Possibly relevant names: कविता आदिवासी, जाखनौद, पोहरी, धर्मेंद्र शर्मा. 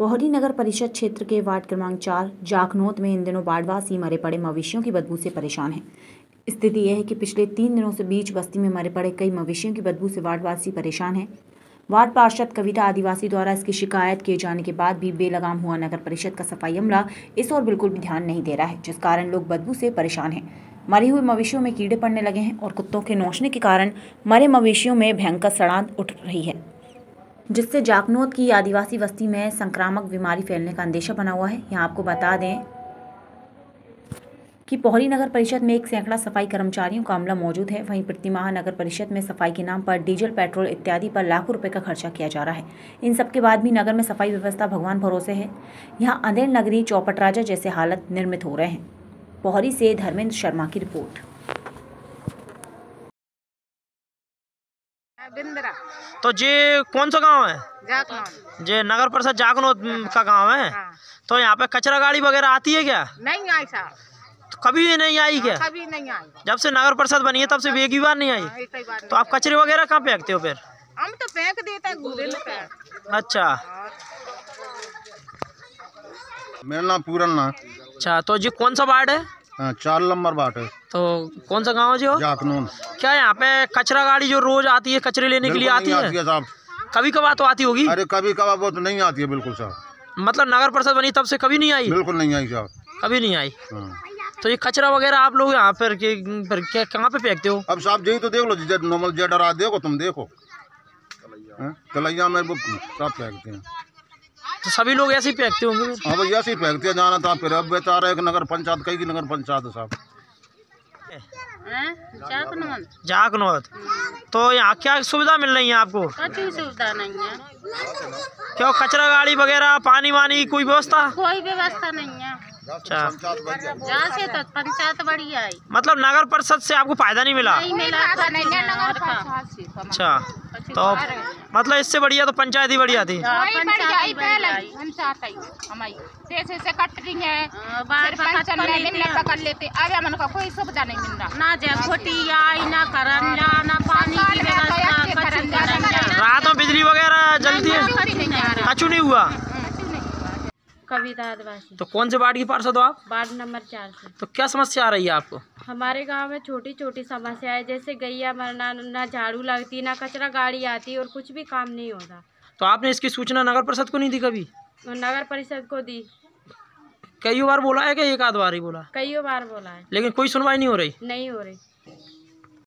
पोहरी नगर परिषद क्षेत्र के वार्ड क्रमांक 4 जाखनौद में इन दिनों बाड़वासी मरे पड़े मवेशियों की बदबू से परेशान हैं। स्थिति यह है कि पिछले 3 दिनों से बीच बस्ती में मरे पड़े कई मवेशियों की बदबू से वार्डवासी परेशान हैं। वार्ड पार्षद कविता आदिवासी द्वारा इसकी शिकायत किए जाने के बाद भी बेलगाम हुआ नगर परिषद का सफाई अमला इस ओर बिल्कुल भी ध्यान नहीं दे रहा है, जिस कारण लोग बदबू से परेशान हैं। मरे हुए मवेशियों में कीड़े पड़ने लगे हैं और कुत्तों के नोचने के कारण मरे मवेशियों में भयंकर सड़ांध उठ रही है, जिससे जाखनौद की आदिवासी बस्ती में संक्रामक बीमारी फैलने का अंदेशा बना हुआ है। यहाँ आपको बता दें कि पोहरी नगर परिषद में 100 सफाई कर्मचारियों का अमला मौजूद है। वहीं प्रतिमाह नगर परिषद में सफाई के नाम पर डीजल, पेट्रोल इत्यादि पर लाखों रुपए का खर्चा किया जा रहा है। इन सब के बाद भी नगर में सफाई व्यवस्था भगवान भरोसे है। यहाँ अंधेर नगरी, चौपट राजा जैसे हालत निर्मित हो रहे हैं। पोहरी से धर्मेंद्र शर्मा की रिपोर्ट। तो ये कौन सा गाँव है? जाखनौद। ये नगर परिषद जाखनौद का गाँव है। तो यहाँ पे कचरा गाड़ी वगैरह आती है क्या? नहीं आई साहब, कभी नहीं आई क्या? कभी नहीं आई। जब से नगर परिषद बनी है तब से एक भी बार नहीं आई। तो आप कचरे वगैरह कहाँ फेंकते हो फिर? हम तो फेंक देते हैं कूड़े में। अच्छा, मेरा नाम पूरन ना। अच्छा, तो जी कौन सा वार्ड है? 4 नंबर वार्ड है। तो कौन सा गाँव है जी? जाखनौद। क्या यहाँ पे कचरा गाड़ी जो रोज आती है कचरे लेने के लिए आती है? साहब कभी कभार तो आती होगी। अरे कभी कभार वो तो नहीं आती है बिल्कुल साहब। मतलब नगर परिषद बनी तब से कभी नहीं आई? बिल्कुल नहीं आई साहब, कभी नहीं आई। तो ये कचरा वगैरह आप लोग यहाँ पर कहाँ पे फेंकते हो? अब साहब यही तो देख लो, जब नॉर्मल जे डरा देखो, तुम देखो कलैया में वो सब फेंकते हैं। तो सभी लोग ऐसे ही फेंकते होंगे? हाँ भाई, ऐसे ही फेंकते हैं। जाना था फिर, अब बेचारा एक नगर पंचायत, कई की नगर पंचायत है साहब जाखनौद। तो यहाँ क्या सुविधा मिल रही है आपको? अच्छी सुविधा नहीं है। क्यों कचरा गाड़ी वगैरह पानी वानी कोई व्यवस्था? कोई व्यवस्था नहीं है। अच्छा, से तो पंचायत बड़ी आई। मतलब नगर परिषद से आपको फायदा नहीं मिला? नहीं मिला, नगर परिषद। अच्छा, तो मतलब इससे बढ़िया तो पंचायत ही बढ़िया थी। कोई सुविधा नहीं मिल रहा ना, ना करंजा, ना पानी। रात में बिजली वगैरह जलती है? अच्छू नहीं हुआ। कविता आदिवासी। तो कौन से वार्ड की पार्षद हो आप? वार्ड नंबर 4 से। तो क्या समस्या आ रही है आपको? हमारे गांव में छोटी छोटी समस्या है, जैसे गैया मरना, ना झाड़ू लगती, ना कचरा गाड़ी आती और कुछ भी काम नहीं होता। तो आपने इसकी सूचना नगर परिषद को नहीं दी कभी? नगर परिषद को दी, कई बार बोला है। क्या एक आध बार ही बोला? कई बार बोला है, लेकिन कोई सुनवाई नहीं हो रही। नहीं हो रही।